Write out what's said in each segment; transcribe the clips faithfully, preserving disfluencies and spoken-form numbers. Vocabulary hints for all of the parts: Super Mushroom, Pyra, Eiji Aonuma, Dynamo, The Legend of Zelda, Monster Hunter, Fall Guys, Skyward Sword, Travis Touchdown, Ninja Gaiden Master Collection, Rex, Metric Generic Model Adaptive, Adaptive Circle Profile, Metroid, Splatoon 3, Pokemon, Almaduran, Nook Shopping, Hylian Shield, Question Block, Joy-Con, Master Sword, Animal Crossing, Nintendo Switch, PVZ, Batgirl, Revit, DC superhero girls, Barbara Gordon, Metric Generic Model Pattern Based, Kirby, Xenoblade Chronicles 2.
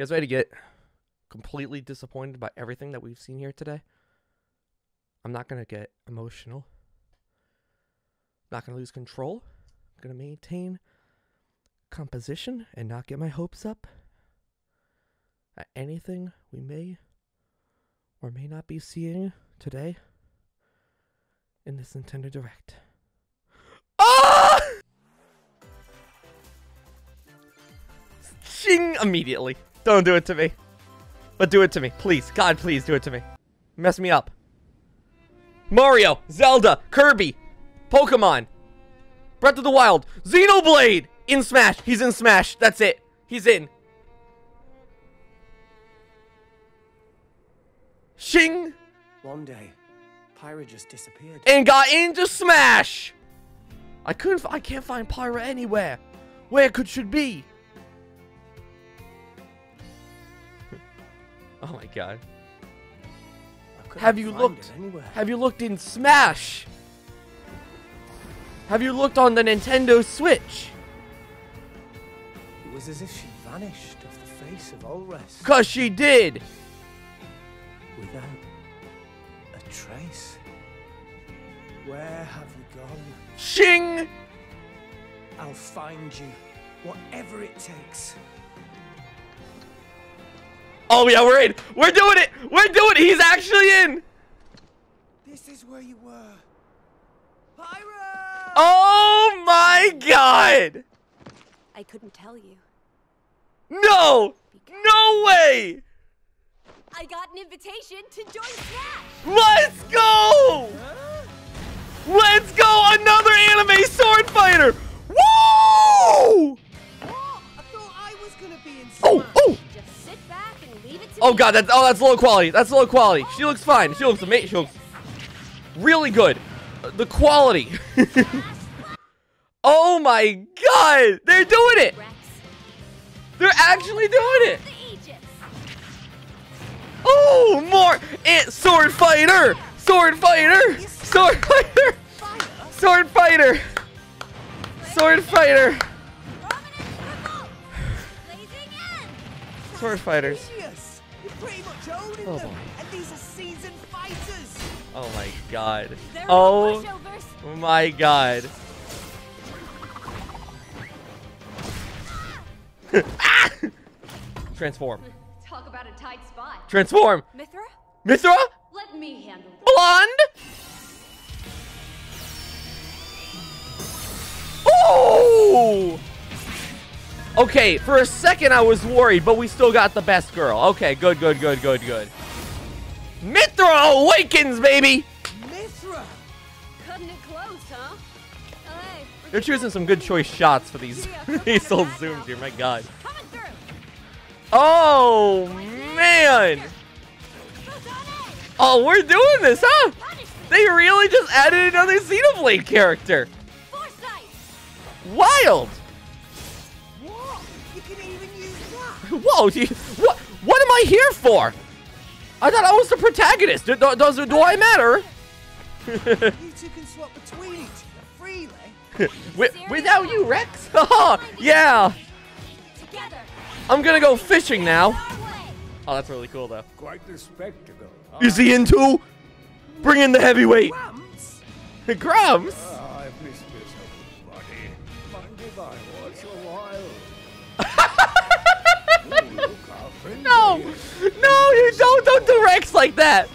You guys ready to get completely disappointed by everything that we've seen here today? I'm not going to get emotional. I'm not going to lose control. I'm going to maintain composition and not get my hopes up at anything we may or may not be seeing today in this Nintendo Direct. Ah! Ching! Immediately. Don't do it to me. But do it to me. Please. God, please do it to me. Mess me up. Mario, Zelda, Kirby, Pokemon, Breath of the Wild, Xenoblade! In Smash. He's in Smash. That's it. He's in. Shing! One day, Pyra just disappeared. And got into Smash! I couldn't I can't find Pyra anywhere. Where could she be? Oh my god. Have you looked Have you looked in Smash? Have you looked on the Nintendo Switch? It was as if she vanished off the face of all rest. 'Cause she did. Without a trace. Where have you gone? Shing! I'll find you, whatever it takes. Oh yeah, we're in. We're doing it. We're doing it. He's actually in. This is where you were. Pyra! Oh my god. I couldn't tell you. No. Because no way. I got an invitation to join Smash. Let's go. Huh? Let's go. Another anime sword fighter. Woo! Oh, I thought I was going to be in Smash. Oh, oh. Oh god, that's oh that's low quality. That's low quality. She looks fine. She looks amazing. She looks really good. Uh, the quality. Oh my god, they're doing it. They're actually doing it. Oh, more it sword fighter, sword fighter, sword fighter, sword fighter, sword fighter, sword fighters. Pretty much owned oh them, and these are seasoned fighters. Oh my god. They're oh my god. Ah! Transform. Talk about a tight spot. Transform. Mythra? Mythra? Let me handle this. Blonde? Oh! Okay, for a second I was worried, but we still got the best girl. Okay, good, good, good, good, good. Mythra awakens, baby! Mythra! Cutting it close, huh? Hey, they're choosing some good choice shots for these, these old zooms here, my god. Oh, man! Oh, we're doing this, huh? They really just added another Xenoblade character. Wild! Whoa, you, what what am I here for? I thought I was the protagonist. Do, do, do, do I matter? You two can swap between each freely. With, without you, Rex? Yeah. I'm gonna go fishing now. Oh, that's really cool though. Quite the spectacle. Is he into? Bring in the heavyweight. Grumps? Grumps? Uh, I miss this buddy. No! No, you don't! Don't do Rex like that!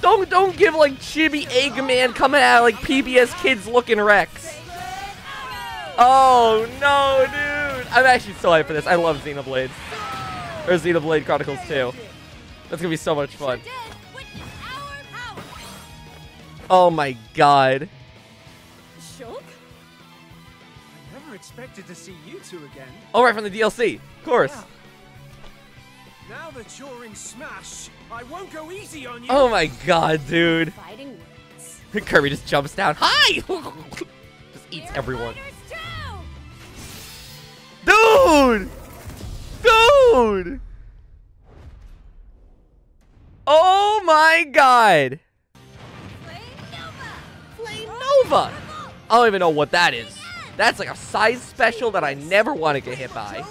Don't don't give like chibi Eggman coming out like P B S Kids looking Rex. Oh no, dude! I'm actually so hyped for this. I love Xenoblade. Or Xenoblade Chronicles two. That's gonna be so much fun. Oh my god. I never expected to see you two again. Oh, right, from the D L C. Of course. Now that you're in Smash, I won't go easy on you. Oh my god, dude. Kirby just jumps down. Hi! Just eats everyone. Dude! Dude! Oh my god! Flame Nova! I don't even know what that is. That's like a size special that I never want to get hit by.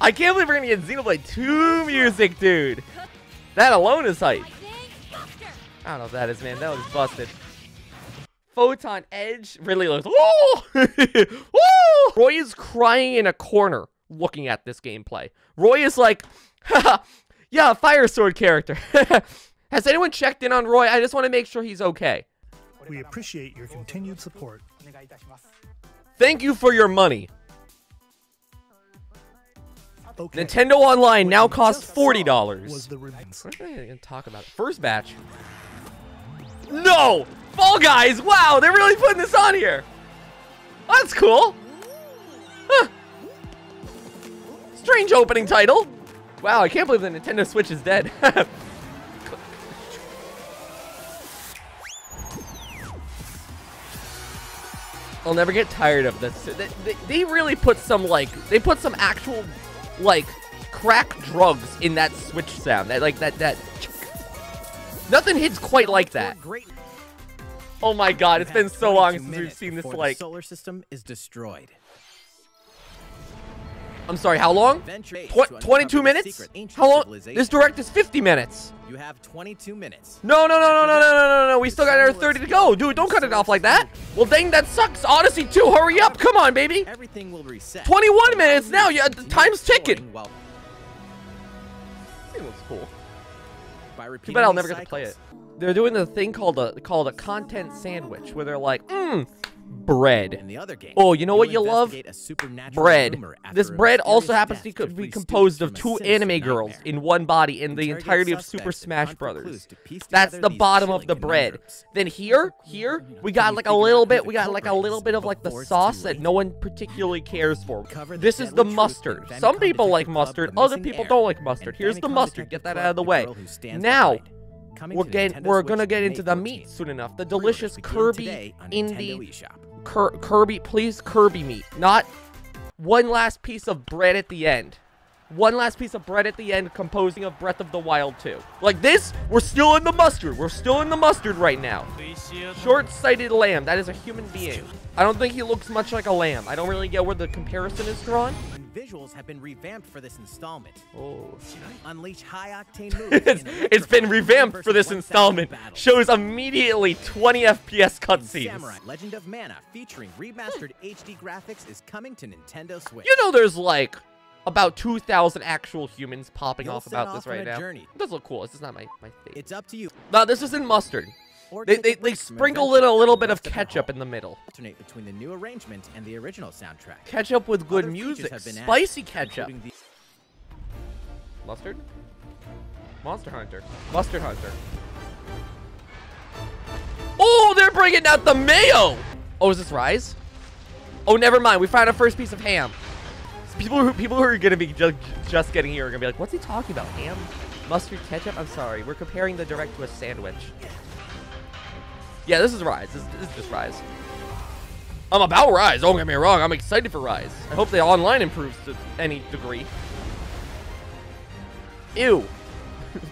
I can't believe we're gonna get Xenoblade two music, dude. That alone is hype. I don't know what that is, man. That was busted. Photon Edge really looks. Woo! Roy is crying in a corner looking at this gameplay. Roy is like, haha, yeah, fire sword character. Has anyone checked in on Roy? I just want to make sure he's okay. We appreciate your continued support. Thank you for your money. Okay. Nintendo Online now costs forty dollars. Was the we're gonna talk about it. First batch. No! Fall Guys! Wow, they're really putting this on here. Oh, that's cool. Huh. Strange opening title. Wow, I can't believe the Nintendo Switch is dead. I'll never get tired of this. They, they, they really put some, like, they put some actual, like, crack drugs in that Switch sound. That, like, that, that. Nothing hits quite like that. Oh my God, it's been so long since we've seen this, like. Solar system is destroyed. I'm sorry, how long? Tw twenty-two minutes? How long? This direct is fifty minutes. You have twenty-two minutes. No, no, no, no, no, no, no, no, no. We still got another thirty to go. Dude, don't cut it off like that. Well, dang, that sucks. Odyssey two, hurry up. Come on, baby. Everything will reset. twenty-one minutes now. Yeah, time's ticking. It looks cool. Too bad I'll never get to play it. They're doing the thing called a called a content sandwich where they're like, mmm. Bread. In the other game, oh, you know what you love? Bread. This bread also happens to be composed of two anime girls in one body in the entirety of Super Smash Brothers. That's the bottom of the bread. Then here, here, we got like a little bit, we got like a little bit of like the sauce that no one particularly cares for. This is the mustard. Some people like mustard, other people don't like mustard. Here's the mustard. Get that out of the way. Now, We're, get, we're gonna get into the meat soon enough. The delicious Kirby indie Kir Kirby, please Kirby meat. Not one last piece of bread at the end. One last piece of bread at the end composing of Breath of the Wild two. Like this, we're still in the mustard. We're still in the mustard right now. Short-sighted lamb. That is a human being. I don't think he looks much like a lamb. I don't really get where the comparison is drawn. Visuals have been revamped for this installment. Oh. Unleash high-octane moves. it's, it's been revamped for this installment. Shows immediately twenty F P S cutscenes. Samurai Legend of Mana featuring remastered H D graphics is coming to Nintendo Switch. You know there's like about two thousand actual humans popping You'll off about off this right now. Journey. It does look cool. It's just not my, my thing. It's up to you. No, this isn't mustard. They, they, they sprinkle in a little bit of ketchup in the middle. Alternate between the new arrangement and the original soundtrack. Ketchup with good music. Spicy ketchup. Mustard? Monster Hunter. Monster Hunter. Oh, they're bringing out the mayo! Oh, is this Rise? Oh, never mind. We found our first piece of ham. People who, people who are going to be ju just getting here are going to be like, what's he talking about? Ham? Mustard? Ketchup? I'm sorry. We're comparing the direct to a sandwich. Yeah, this is Rise. This, this is just Rise. I'm about Rise. Don't get me wrong. I'm excited for Rise. I hope the online improves to any degree. Ew.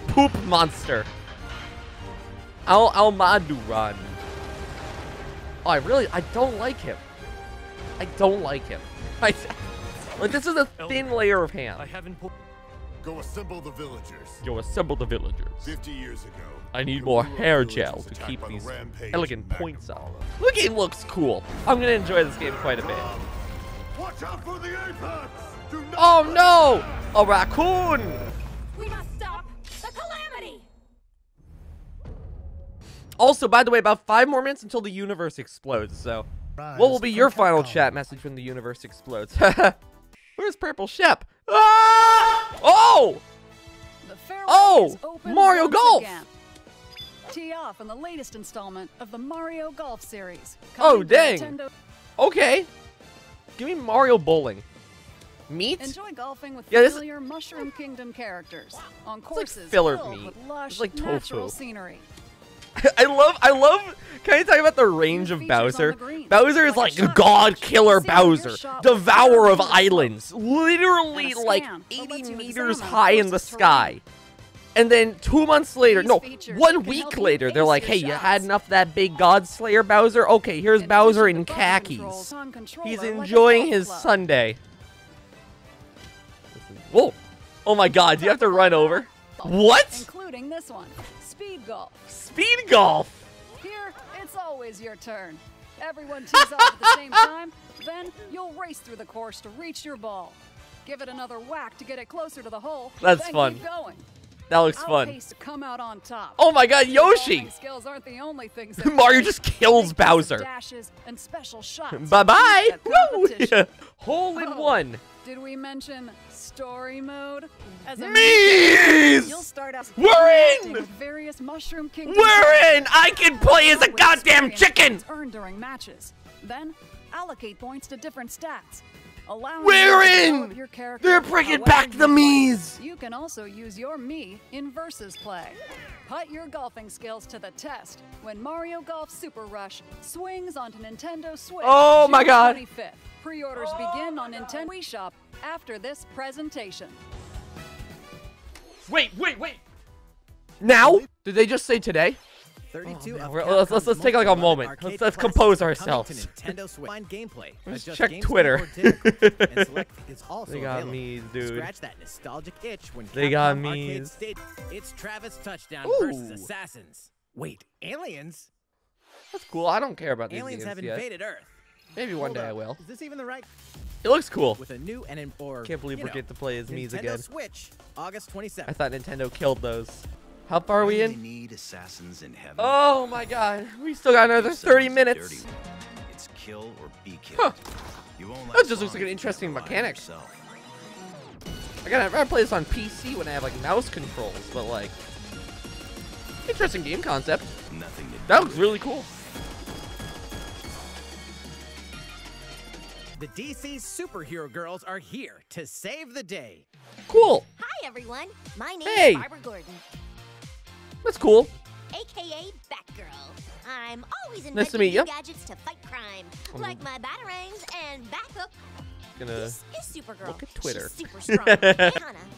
Poop monster. Al Almaduran. Oh, I really, I don't like him. I don't like him. I, like, this is a thin layer of ham. I haven't. Go assemble the villagers. Go assemble the villagers. fifty years ago. I need more hair gel to keep these elegant points out. Look, it looks cool. I'm gonna enjoy this game quite a bit. Watch out for the apex! Oh no! A raccoon! We must stop the calamity. Also, by the way, about five more minutes until the universe explodes. So, what will be your final chat message when the universe explodes? Where's Purple Shep? Ah! Oh! Oh! Mario Golf! Tee off on the latest installment of the Mario Golf series. Oh, dang. Nintendo. Okay. Give me Mario Bowling. Meat? Enjoy golfing with yeah, familiar is... Mushroom Kingdom characters on it's courses like filler meat. With lush, it's like tofu. Scenery. I love, I love, can I talk about the range of Bowser? Bowser is like God Killer Bowser, Devourer of Islands, literally like eighty meters high in the sky. And then two months later, no, one week later, they're like, hey, you had enough of that big God Slayer Bowser? Okay, here's Bowser in khakis. He's enjoying his Sunday. This is Whoa. Oh my god, do you have to run over? What? Including this one. Speed golf. Speed golf. Here, it's always your turn. Everyone tees off at the same time, then you'll race through the course to reach your ball. Give it another whack to get it closer to the hole. That's then fun. Keep going. That looks fun. To come out on top. Oh my god, Yoshi! Skills aren't the only things that Mario just kills Bowser. Dashes and special shots. Bye-bye! Woo! Yeah. Hole in oh, one. Did we mention story mode? As a Mees! You'll start out We're in! With various mushroom kingdoms. We're in! I can play as a goddamn chicken! Earned during matches. Then, allocate points to different stats. Allowing We're in! Your They're bringing back the Miis! You can also use your Mii in versus play. Put your golfing skills to the test when Mario Golf Super Rush swings onto Nintendo Switch. Oh my god! twenty-fifth. Pre-orders oh begin on Nintendo Wii Shop after this presentation. Wait, wait, wait! Now? Did they just say today? thirty-two oh, let's, let's, let's take like a moment. Let's, let's compose ourselves. Let's check Twitter. They got me, dude. Scratch that nostalgic itch when they got me. It's Travis Touchdown Ooh. versus assassins. Wait, aliens? That's cool. I don't care about these aliens have invaded yet. Earth. Maybe one Hold day up. I will. Is this even the right? It looks cool. With a new and or, can't believe we get to play as Miis again. Switch, August twenty-seventh. I thought Nintendo killed those. How far are we in? Need assassins in heaven. Oh my god. We still got another thirty minutes. It's kill or be killed. Huh. That just looks like an interesting mechanic. I gotta, I play this on P C when I have like mouse controls, but like interesting game concept. Nothing to do that looks really cool. The D C superhero girls are here to save the day. Cool. Hi everyone. My name hey. is Barbara Gordon. That's cool. A K A Batgirl. I'm always in nice new gadgets to fight crime, um, like my batarangs and backhook. Gonna this is Supergirl. Look at Twitter. She's super strong. Hey,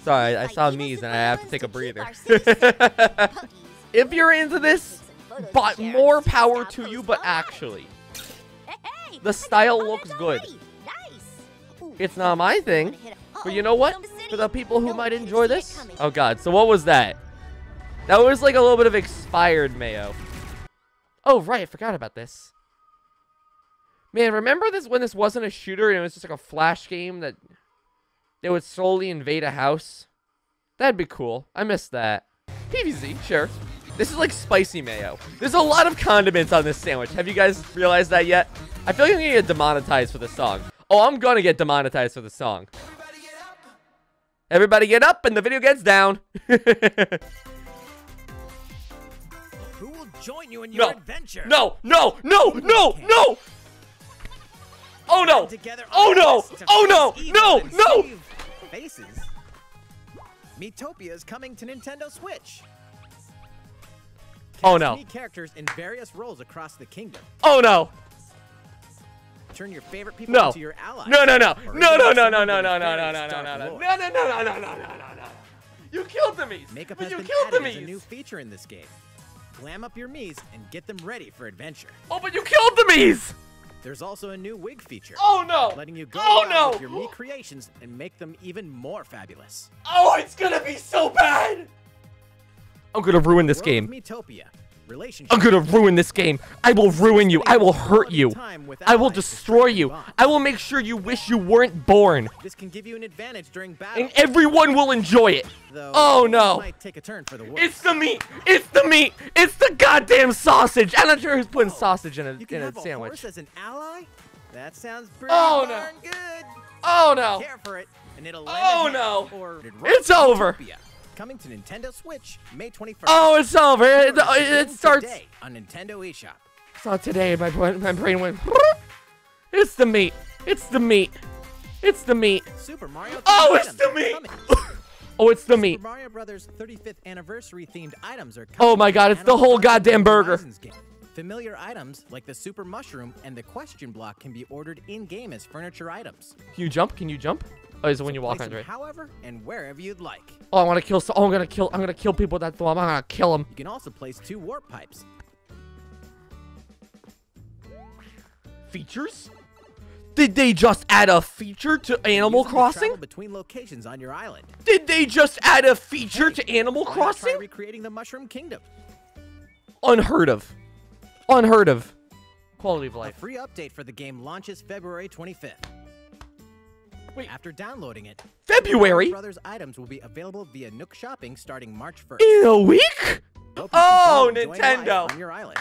sorry, I saw Miis and I have to take a breather. If you're into this, but more power to you. But actually, the style looks good. It's not my thing, but you know what? For the people who might enjoy this. Oh God! So what was that? That was like a little bit of expired mayo. Oh, right. I forgot about this. Man, remember this when this wasn't a shooter and it was just like a flash game that they would slowly invade a house? That'd be cool. I missed that. P V Z, sure. This is like spicy mayo. There's a lot of condiments on this sandwich. Have you guys realized that yet? I feel like I'm going to get demonetized for this song. Oh, I'm going to get demonetized for this song. Everybody get up. Everybody get up and the video gets down. Join you in your no. adventure. No, no, no, no, no. Oh no. Oh no. Oh no. No, no. Faces. Miitopia is coming to Nintendo Switch. Oh no. Characters in various roles across the kingdom. Oh no. Turn your favorite people into your allies. No, no, no. No, no, no, no, no, no, no, no, no, no, no, no, no, no, no, no, no, no. You killed the Miis. Makeup has been added as a new feature in this game. Glam up your Miis and get them ready for adventure. Oh, but you killed the Miis! There's also a new wig feature. Oh, no! Letting you go oh, no. with your Mii creations and make them even more fabulous. Oh, it's gonna be so bad! I'm gonna ruin this game. Miitopia, I'm gonna ruin this game. I will ruin you. I will hurt you. I will destroy you. I will make sure you wish you weren't born. This can give you an advantage during battle. And everyone will enjoy it. Oh no. It's the meat. It's the meat. It's the goddamn sausage. I'm not sure who's putting sausage in a, in a sandwich. That sounds pretty darn good. Oh no. Oh no. It's over. Coming to Nintendo Switch, May twenty-first. Oh, it's over. It, it, it starts on Nintendo Wii Shop. It's not today. My, my brain went. It's the meat. It's the meat. It's the meat. Super Mario. Oh, it's the meat. Oh, it's the meat. Super Mario Brothers thirty-fifth anniversary themed items are. Oh my God! It's the whole goddamn burger. Familiar items like the Super Mushroom and the Question Block can be ordered in game as furniture items. Can you jump? Can you jump? Oh, is it when you walk under it? However and wherever you'd like. Oh, I want to kill. So oh, I'm gonna kill. I'm gonna kill people with that bomb. I'm gonna kill them. You can also place two warp pipes. Features? Did they just add a feature to Animal Crossing? Between locations on your island. Did they just add a feature hey, to Animal Crossing? Recreating the Mushroom Kingdom. Unheard of. Unheard of. Quality of life. A free update for the game launches February twenty-fifth. Wait. After downloading it, February Brothers items will be available via Nook Shopping starting March first. In a week? Oh, Nintendo. On your island.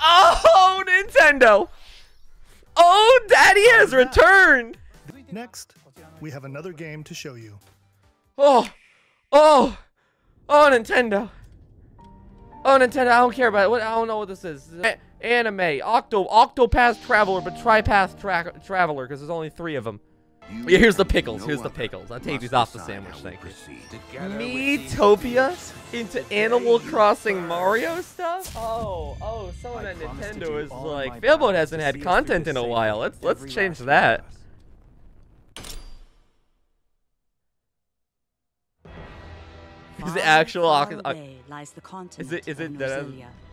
Oh, Nintendo. Oh, Daddy has returned. Next, we have another game to show you. Oh, oh, oh, Nintendo. Oh, Nintendo, I don't care about it. I don't know what this is. Anime, Octo, Octopath Traveler, but Tripath tra Traveler, because there's only three of them. Yeah, here's the pickles. Here's the pickles. I'll take these off the sandwich, thank you. Miitopia into Animal Crossing Mario stuff? Oh, oh, someone at Nintendo is like, Philbot hasn't had content in a while. Let's let's change that. Is it actual Octopath? Is it is it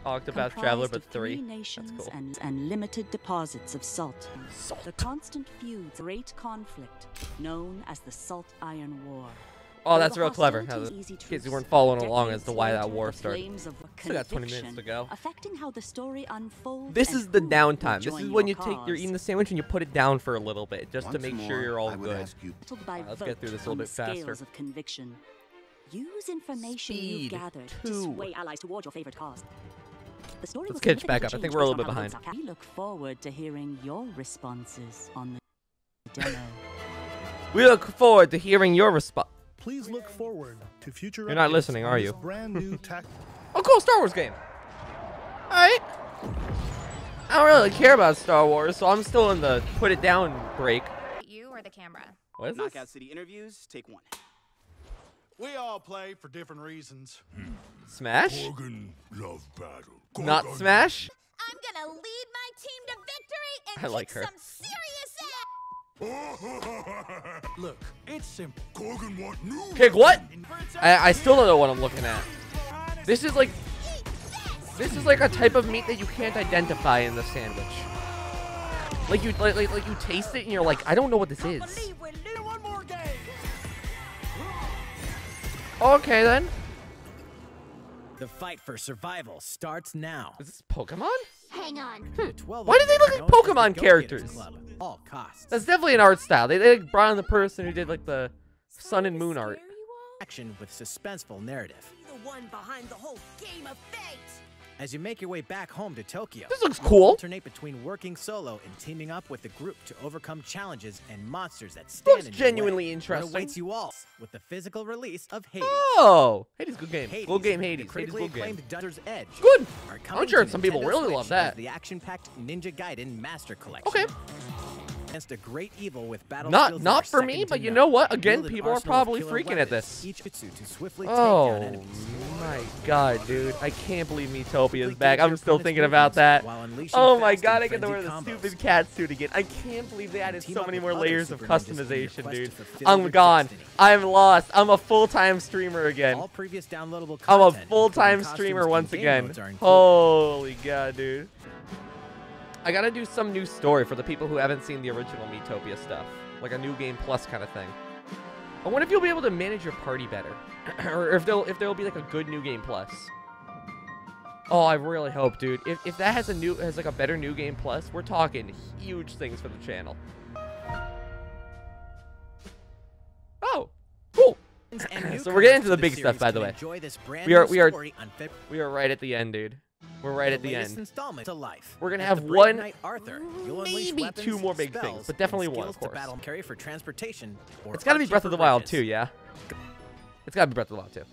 Octopath Traveler but three? That's cool. And, and limited deposits of salt. Salt. The constant feuds, great conflict, known as the Salt Iron War. Oh, that's real clever. In case you weren't following along as to why that war started. Still got twenty minutes to go. Affecting how the story unfolds. This is the downtime. This is when you take, you're eating the sandwich and you put it down for a little bit, just to make sure you're all good. Wow, let's get through this a little bit faster. Use information you gathered to sway allies toward your favorite cause. The story Let's catch back up. I think we're a little bit behind. We look forward to hearing your responses on the demo. We look forward to hearing your response. Please look forward to future. You're not listening, are you? Brand new oh, cool, Star Wars game. All right. I don't really care about Star Wars, so I'm still in the put it down break. You or the camera? What is Knockout this? City interviews. Take one. We all play for different reasons. Smash? Love battle. Not Smash? I'm gonna lead my team to victory and I like her. Some serious ass. Look, it's simple. Want new Kick what? I, I still don't know what I'm looking at. This is like This is like a type of meat that you can't identify in the sandwich. Like you like like, like you taste it and you're like, I don't know what this is. Okay then. The fight for survival starts now. Is this Pokemon? Hang on. Hmm. Why do they look like Pokemon characters? All costs. That's definitely an art style. They, they brought on the person who did like the Sun and Moon art. Action with suspenseful narrative. The one behind the whole game of fate. As you make your way back home to Tokyo. This looks cool. Alternate between working solo and teaming up with the group to overcome challenges and monsters that stand in your way. Looks genuinely interesting. What awaits you all with the physical release of Hades. Oh, Hades, good game. Hades, good game, Hades. Hades, good game. Edge good. I'm sure some people really Switch love that. The action-packed Ninja Gaiden Master Collection. Okay. Against a great evil with battle. Not, not for me, but you know what? Again, people are probably freaking at this. Oh my god, dude! I can't believe Miitopia is back. I'm still thinking about that. Oh my god, I get to wear the stupid cat suit again. I can't believe they added so many more layers of customization, dude. I'm gone. I'm lost. I'm a full-time streamer again. I'm a full-time streamer once again. Holy god, dude! I gotta do some new story for the people who haven't seen the original Miitopia stuff. Like a new game plus kind of thing. I wonder if you'll be able to manage your party better. Or if there'll, if there'll be like a good new game plus. Oh, I really hope, dude. If, if that has a new, has like a better new game plus, we're talking huge things for the channel. Oh, cool. So we're getting into the big stuff, by the way. We are, we are, we are right at the end, dude. We're right at the end. We're gonna have one, maybe two more big things, but definitely one, of course. It's gotta be Breath of the Wild too, yeah. It's gotta be Breath of the Wild too.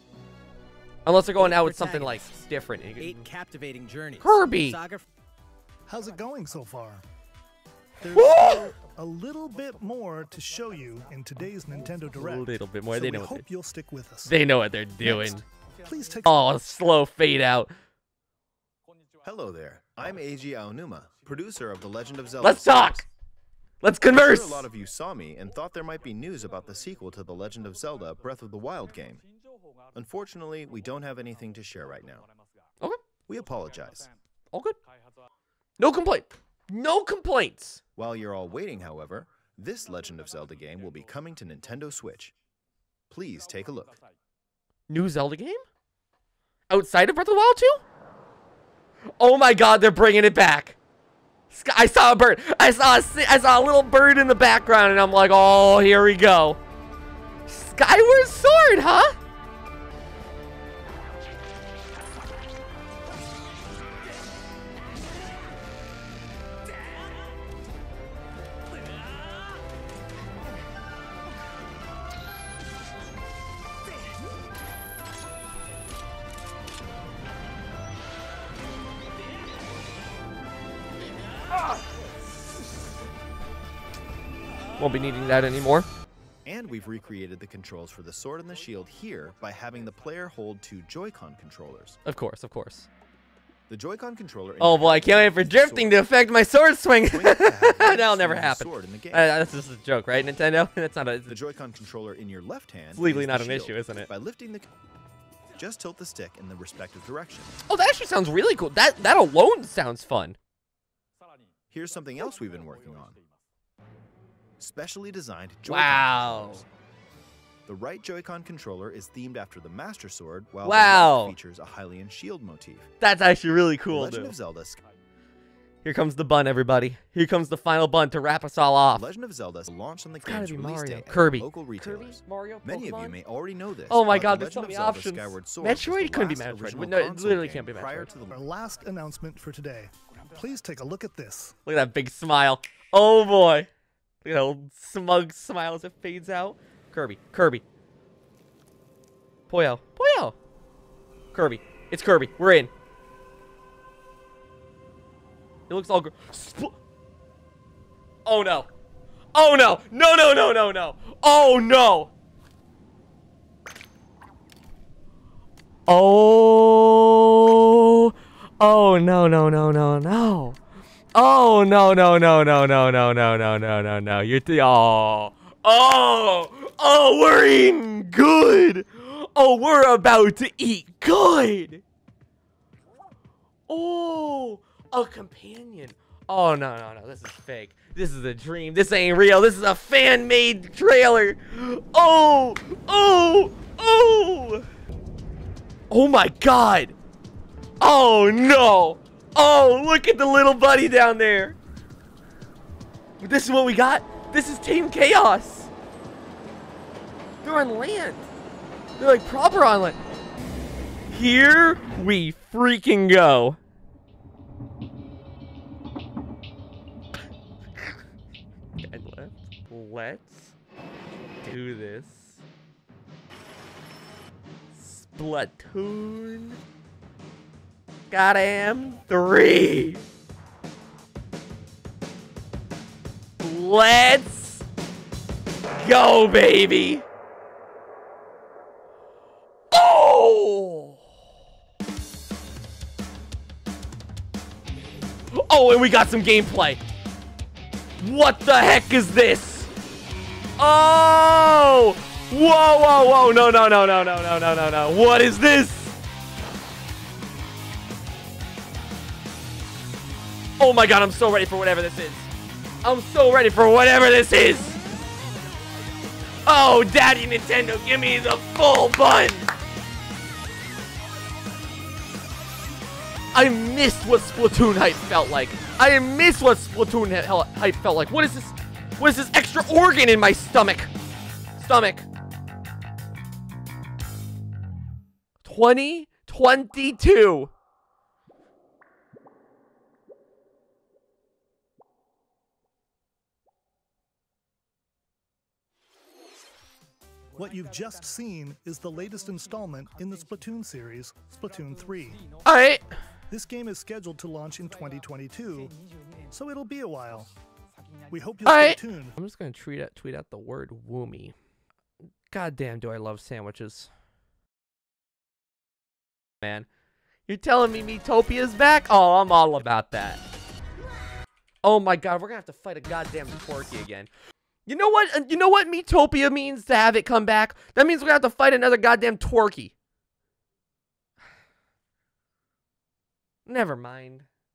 Unless they're going out with something like different. Eight captivating journeys. Kirby. How's it going so far? There's still a little bit more to show you in today's Nintendo Direct. A little bit more. They know. Hope you'll stick with us. They know what they're doing. Please take. Oh, slow fade out. Hello there. I'm Eiji Aonuma, producer of The Legend of Zelda. Let's talk. Let's converse. I'm sure a lot of you saw me and thought there might be news about the sequel to The Legend of Zelda Breath of the Wild game. Unfortunately, we don't have anything to share right now. Okay. We apologize. All good. No complaint. No complaints. While you're all waiting, however, this Legend of Zelda game will be coming to Nintendo Switch. Please take a look. New Zelda game? Outside of Breath of the Wild two? Oh my god, they're bringing it back. I saw a bird. I saw a, I saw a little bird in the background, and I'm like, oh, here we go. Skyward Sword, huh? Won't be needing that anymore. And we've recreated the controls for the sword and the shield here by having the player hold two Joy-Con controllers. Of course, of course. The Joy-Con controller. Oh boy, I can't wait for drifting to affect my sword swing. That'll never happen. Uh, that's just a joke, right, Nintendo? That's not a. The Joy-Con controller in your left hand. It's legally not an issue, isn't it? By lifting the, just tilt the stick in the respective direction. Oh, that actually sounds really cool. That that alone sounds fun. Here's something else we've been working on. Specially designed Joy-Con. Wow. The right Joy-Con controller is themed after the Master Sword, while wow. the left features a Hylian shield motif. That's actually really cool, Legend dude. of Zelda. Here comes the bun, everybody. Here comes the final bun to wrap us all off. Legend of Zelda launched on the game's release Mario. day Kirby. at local retailers. Kirby, Mario, Many Pokemon? of you may already know this. Oh my god, the there's so many options. Metroid couldn't be Metroid. No, it literally can't be Metroid. Prior to the Our last announcement for today. Please take a look at this. Look at that big smile. Oh boy. You know, smug smile as it fades out. Kirby, Kirby. Poyo, Poyo. Kirby, it's Kirby. We're in. It looks all. Spl oh no! Oh no! No no no no no! Oh no! Oh! Oh no no no no no! Oh no no no no no no no no no no no! You're the oh oh oh we're eating good. Oh, we're about to eat good. Oh, a companion. Oh no no no! This is fake. This is a dream. This ain't real. This is a fan-made trailer. Oh oh oh! Oh my god! Oh no! Oh, look at the little buddy down there. This is what we got. This is Team Chaos. They're on land. They're like proper on land. Here we freaking go. And let's, let's do this. Splatoon. Goddamn three. Let's go, baby. Oh. Oh, and we got some gameplay. What the heck is this? Oh. Whoa, whoa, whoa. No, no, no, no, no, no, no, no, no. What is this? Oh my god, I'm so ready for whatever this is. I'm so ready for whatever this is. Oh, Daddy Nintendo, give me the full bun. I missed what Splatoon hype felt like. I missed what Splatoon hype felt like. What is this? What is this extra organ in my stomach? Stomach. twenty twenty-two. What you've just seen is the latest installment in the Splatoon series, Splatoon three. All right. This game is scheduled to launch in twenty twenty-two, so it'll be a while. We hope you'll stay tuned. I'm just going to tweet out, tweet out the word woomy. Goddamn, do I love sandwiches. Man, you're telling me Miitopia's back? Oh, I'm all about that. Oh my god, we're going to have to fight a goddamn Twerky again. You know what? You know what Miitopia means to have it come back? That means we're gonna have to fight another goddamn Twerky. Never mind.